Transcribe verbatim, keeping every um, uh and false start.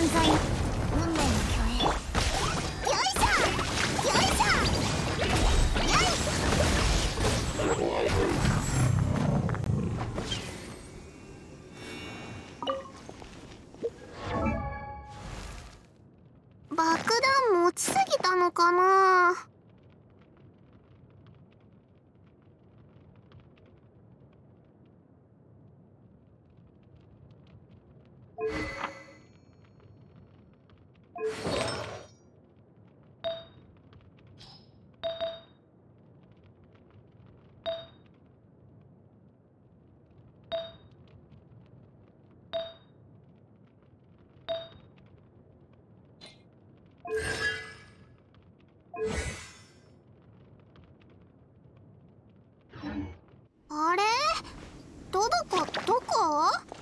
犯罪、運命の巨栄。爆弾持ちすぎたのかな。あれ？どどこどこ？